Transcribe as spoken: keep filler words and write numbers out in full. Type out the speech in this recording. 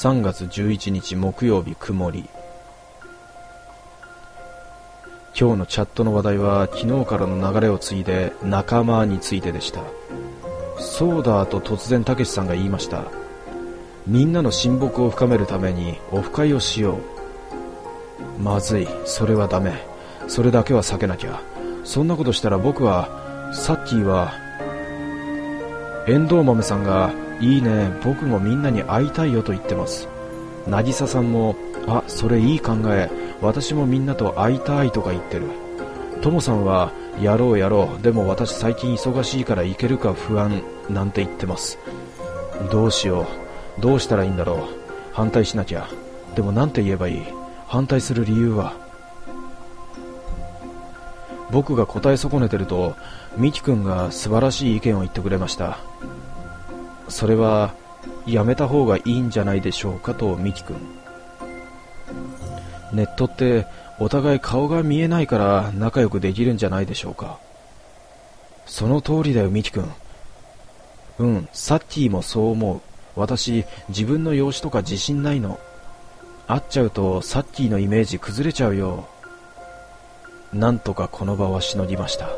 さんがつじゅういちにち木曜日曇り。今日のチャットの話題は昨日からの流れを継いで仲間についてでした。そうだと突然たけしさんが言いました。みんなの親睦を深めるためにオフ会をしよう。まずい、それはダメ。それだけは避けなきゃ。そんなことしたら僕は、さっきは、遠藤豆さんが、いいね、僕もみんなに会いたいよと言ってます。渚さんも、あ、それいい考え、私もみんなと会いたいとか言ってる。ともさんは、やろうやろう、でも私最近忙しいから行けるか不安、なんて言ってます。どうしよう、どうしたらいいんだろう、反対しなきゃ。でもなんて言えばいい、反対する理由は。僕が答え損ねてると、みきくんが素晴らしい意見を言ってくれました。それは、やめた方がいいんじゃないでしょうかとみきくん。ネットって、お互い顔が見えないから仲良くできるんじゃないでしょうか。その通りだよ、みきくん。うん、サッキーもそう思う。私、自分の容姿とか自信ないの。会っちゃうと、サッキーのイメージ崩れちゃうよ。なんとかこの場はしのぎました。